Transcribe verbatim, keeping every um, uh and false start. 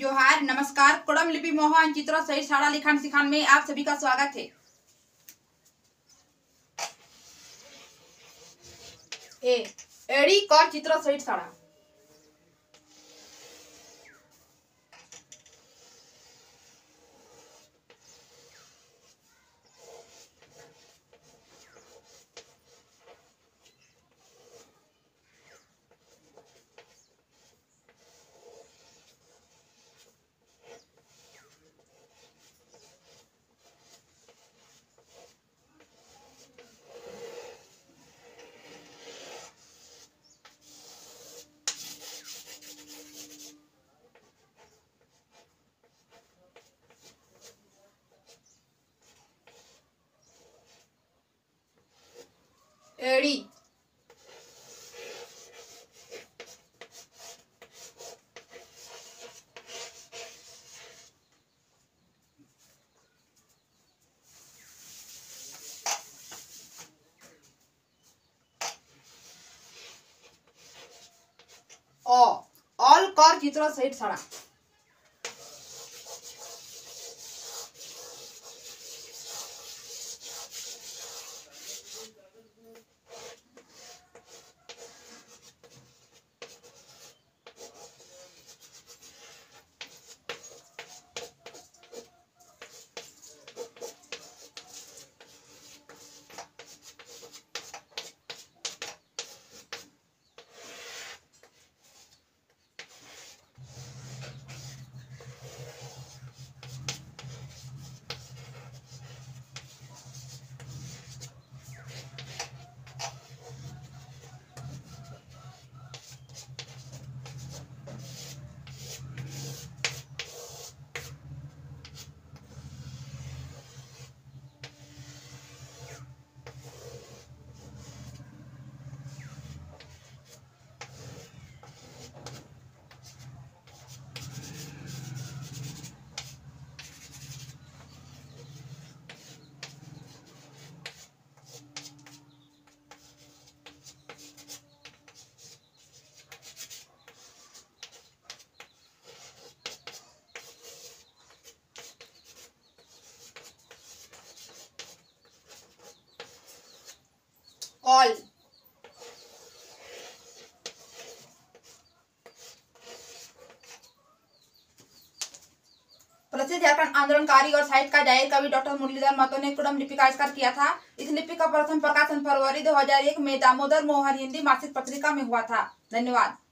जोहार नमस्कार। कुड़म लिपि मोहन चित्रों सहित सारा लिखान सिखान में आप सभी का स्वागत है। ए एड़ी कर चित्रों सहित सारा एड़ी ओ ऑल कर चित्र सहित सारा ऑल प्रसिद्ध झारखंड आंदोलनकारी और साहित्यकार जाहेर कवि डॉक्टर मुरलीधर महतो ने कुड़म लिपि का आविष्कार किया था। इस लिपि का प्रथम प्रकाशन फरवरी दो हजार एक में दामोदर मोहर हिंदी मासिक पत्रिका में हुआ था। धन्यवाद।